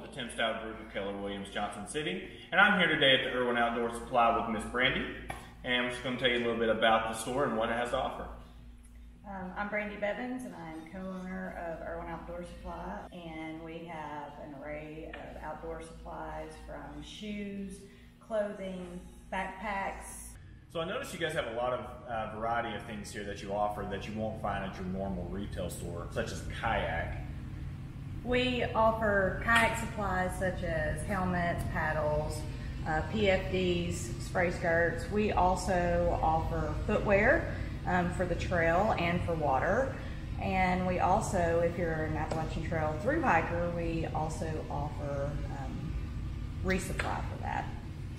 with the Tim Stout Group of Keller Williams, Johnson City. And I'm here today at the Erwin Outdoor Supply with Miss Brandy. And I'm just going to tell you a little bit about the store and what it has to offer. I'm Brandy Bevins, and I'm co-owner of Erwin Outdoor Supply. And we have an array of outdoor supplies from shoes, clothing, backpacks. So I noticed you guys have a lot of variety of things here that you offer that you won't find at your normal retail store, such as kayak. We offer kayak supplies such as helmets, paddles, PFDs, spray skirts. We also offer footwear for the trail and for water. And we also, if you're an Appalachian Trail thru hiker, we also offer resupply for that.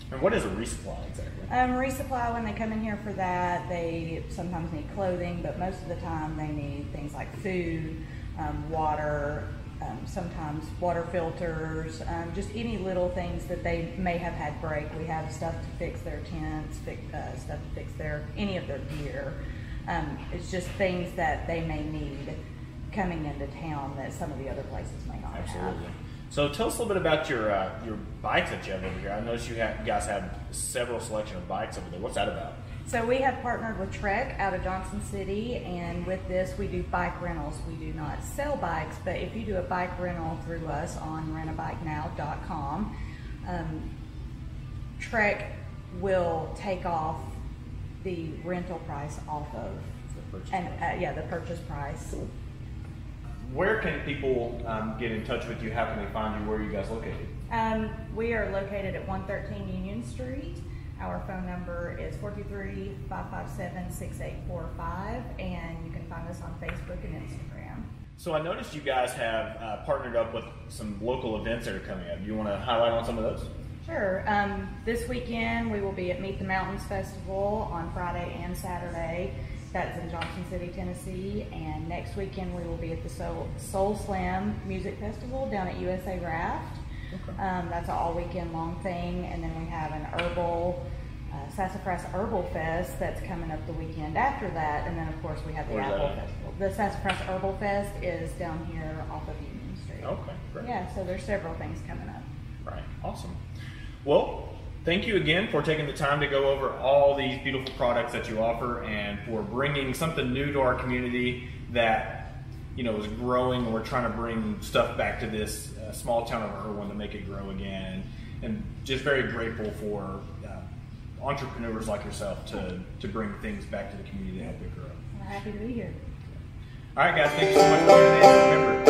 And what is a resupply exactly? Resupply, when they come in here for that, they sometimes need clothing, but most of the time they need things like food, water, sometimes water filters, just any little things that they may have had break. We have stuff to fix their tents, stuff to fix any of their gear. It's just things that they may need coming into town that some of the other places may not have. Absolutely. So tell us a little bit about your bikes that you have over here. I noticed you guys have several selection of bikes over there. What's that about? So we have partnered with Trek out of Johnson City, and with this we do bike rentals. We do not sell bikes, but if you do a bike rental through us on rentabikenow.com, Trek will take off the rental price off of the purchase price. Yeah, the purchase price. Cool. Where can people get in touch with you? How can they find you? Where are you guys located? We are located at 113 Union Street. Our phone number is 423-557-6845, and you can find us on Facebook and Instagram. So I noticed you guys have partnered up with some local events that are coming up. Do you want to highlight on some of those? Sure. This weekend we will be at Meet the Mountains Festival on Friday and Saturday. That's in Johnson City, Tennessee. And next weekend we will be at the Soul Slam Music Festival down at USA Raft. Okay. That's an all weekend long thing, and then we have an Sassafras Herbal Fest that's coming up the weekend after that, and then of course we have the Apple Festival. The Sassafras Herbal Fest is down here off of Union Street. Okay, great. Yeah, so there's several things coming up. Right, awesome. Well, thank you again for taking the time to go over all these beautiful products that you offer and for bringing something new to our community that is growing, and we're trying to bring stuff back to this small town of Erwin to make it grow again. And just very grateful for entrepreneurs like yourself to bring things back to the community to help it grow. I'm happy to be here. All right, guys, thank you so much for joining in. Remember,